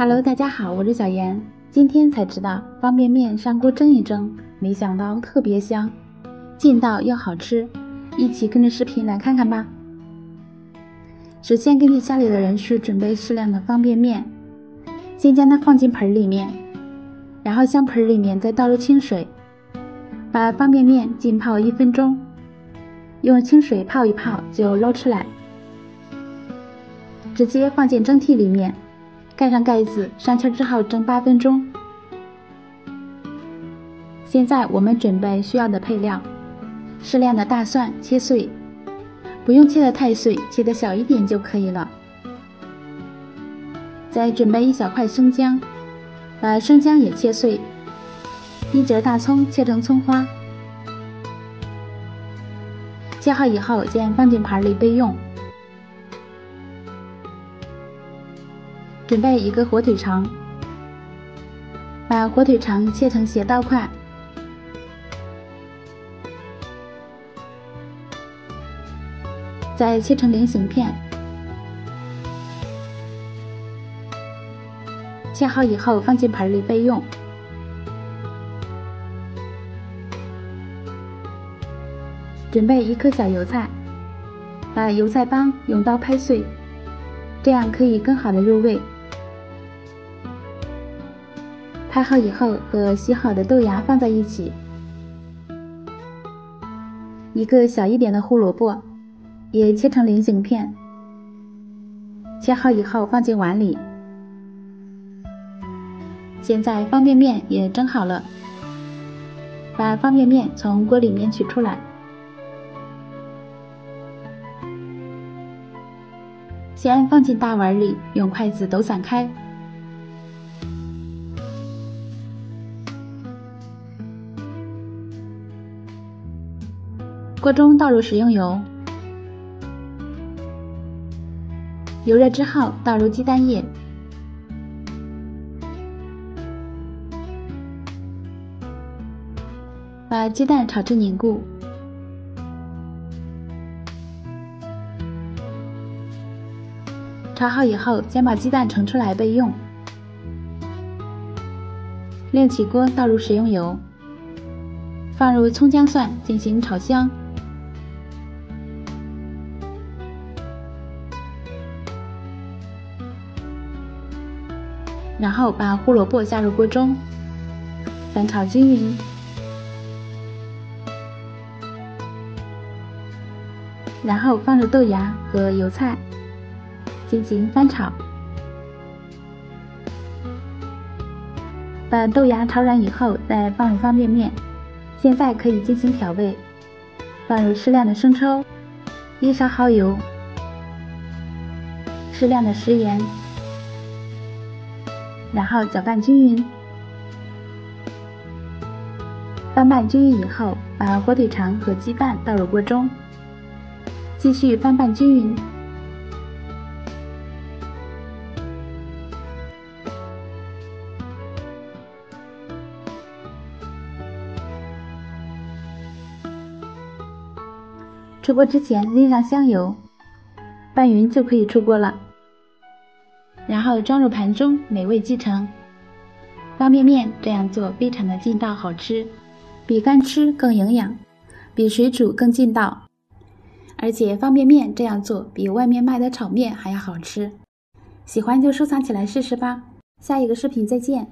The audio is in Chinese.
Hello， 大家好，我是小妍。今天才知道方便面上锅蒸一蒸，没想到特别香，劲道又好吃，一起跟着视频来看看吧。首先根据家里的人数准备适量的方便面，先将它放进盆里面，然后向盆里面再倒入清水，把方便面浸泡1分钟，用清水泡一泡就捞出来，直接放进蒸屉里面。盖上盖子，上气之后蒸8分钟。现在我们准备需要的配料：适量的大蒜切碎，不用切得太碎，切得小一点就可以了。再准备1小块生姜，把生姜也切碎；1节大葱切成葱花。切好以后，先放进盘里备用。准备1个火腿肠，把火腿肠切成斜刀块，再切成菱形片。切好以后放进盆里备用。准备1颗小油菜，把油菜帮用刀拍碎，这样可以更好的入味。拍好以后和洗好的豆芽放在一起，1个小一点的胡萝卜也切成菱形片，切好以后放进碗里。现在方便面也蒸好了，把方便面从锅里面取出来。先放进大碗里，用筷子抖散开。锅中倒入食用油，油热之后倒入鸡蛋液，把鸡蛋炒至凝固。炒好以后，先把鸡蛋盛出来备用。另起锅倒入食用油，放入葱姜蒜进行炒香。然后把胡萝卜下入锅中，翻炒均匀。然后放入豆芽和油菜进行翻炒，把豆芽炒软以后，再放入方便面。现在可以进行调味，放入适量的生抽、1勺蚝油、适量的食盐，然后搅拌均匀。翻拌均匀以后，把火腿肠和鸡蛋倒入锅中，继续翻拌均匀。出锅之前淋上香油，拌匀就可以出锅了。然后装入盘中，美味继承。方便面这样做非常的劲道好吃，比干吃更营养，比水煮更劲道。而且方便面这样做比外面卖的炒面还要好吃。喜欢就收藏起来试试吧。下一个视频再见。